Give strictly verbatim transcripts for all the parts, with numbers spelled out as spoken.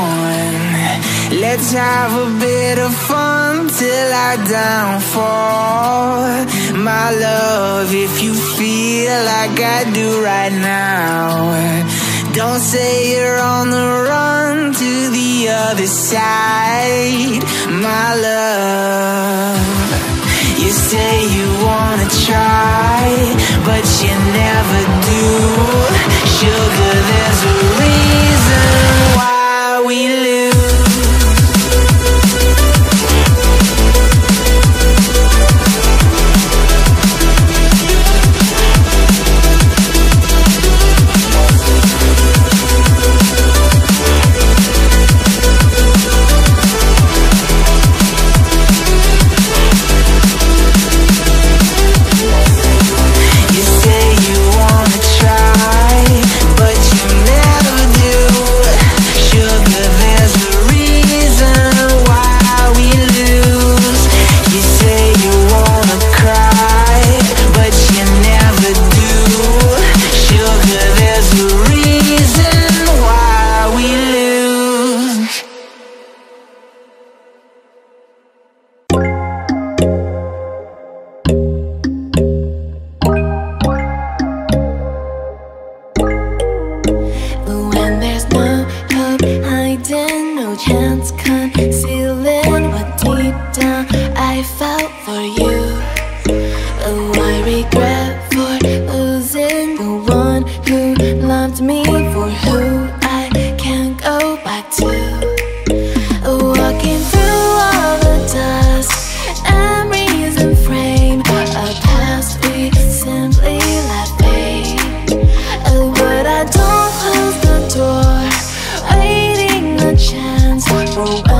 on. Let's have a bit of fun till I downfall. My love, if you feel like I do right now, don't say you're on the run to the other side. My love, you say you wanna try, but you never do. Sugar, there's a reason why we lose. Oh,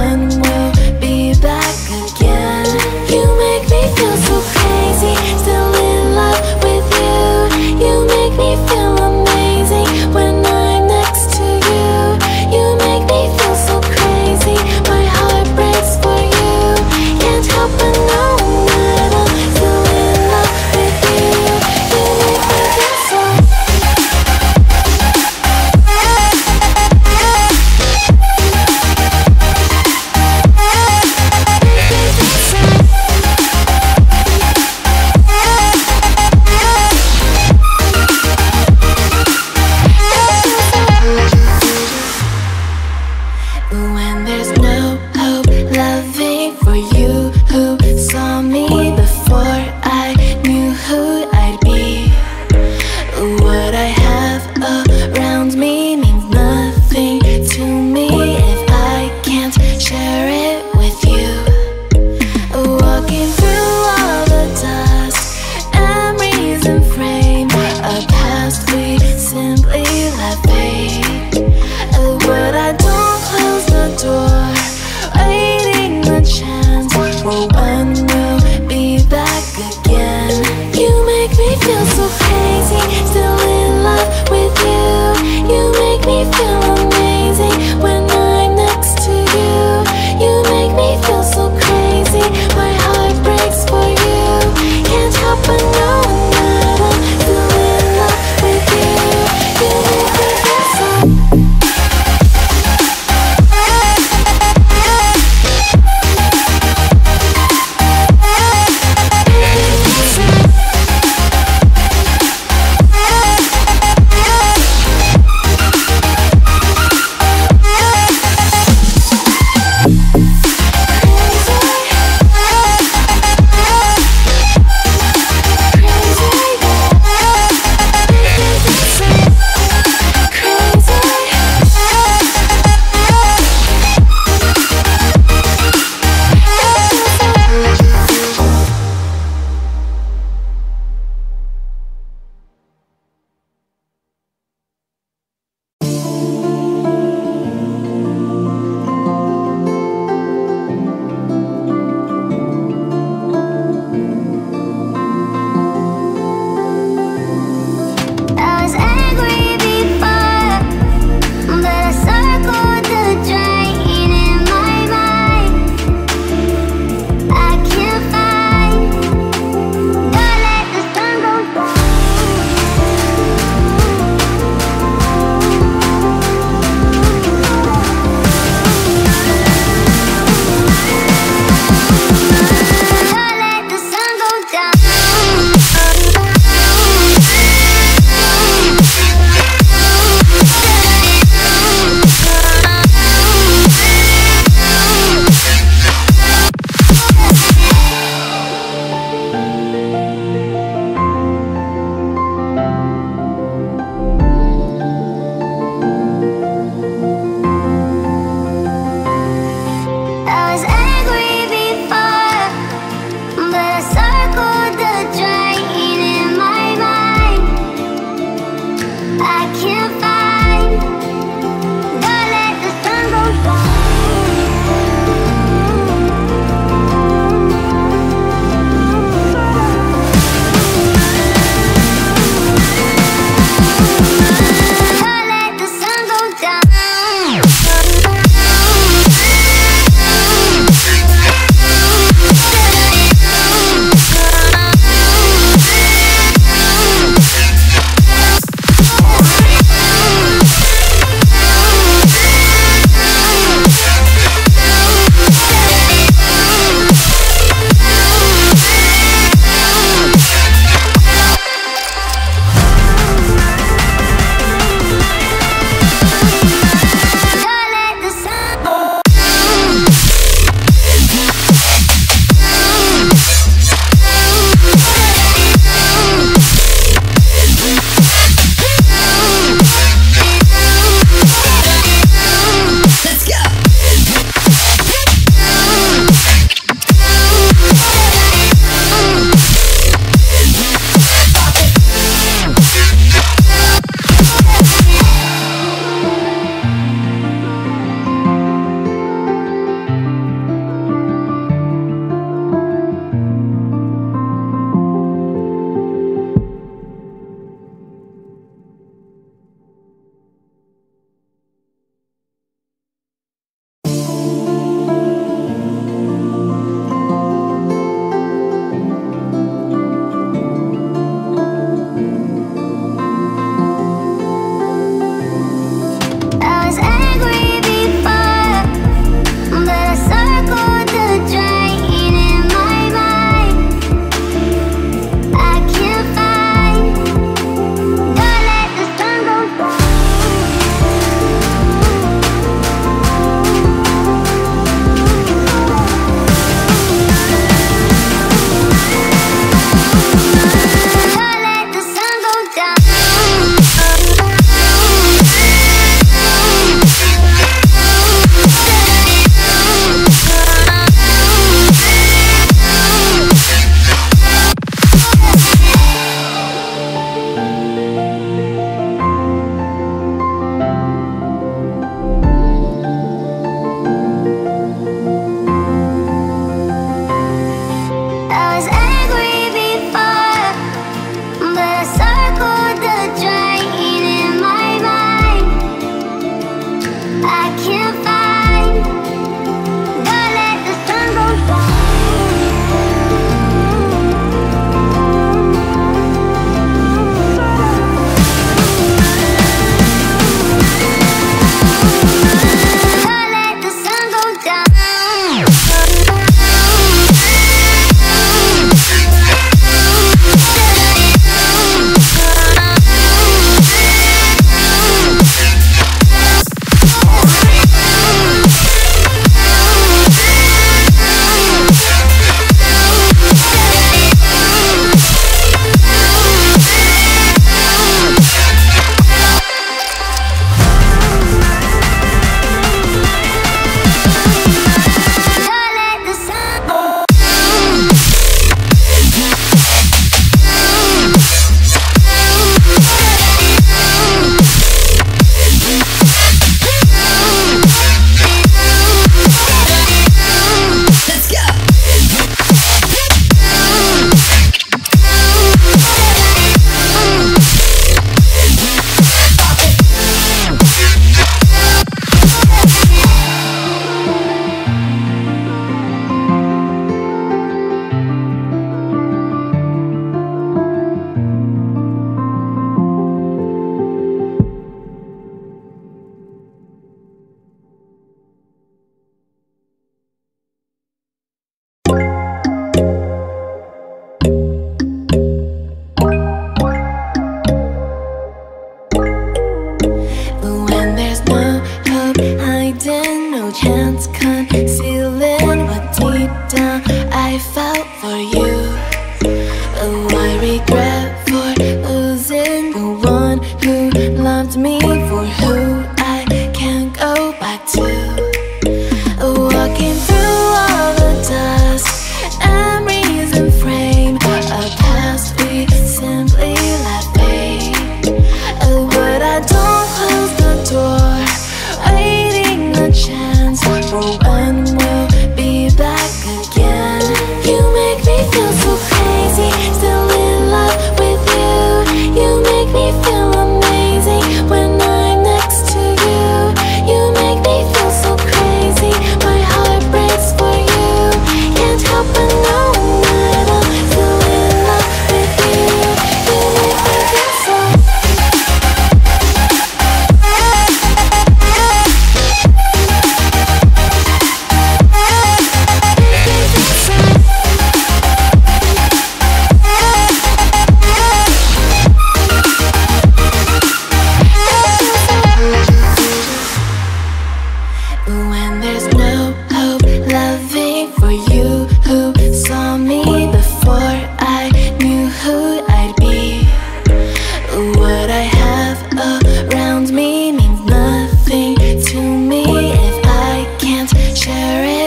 around me means nothing to me if I can't share it.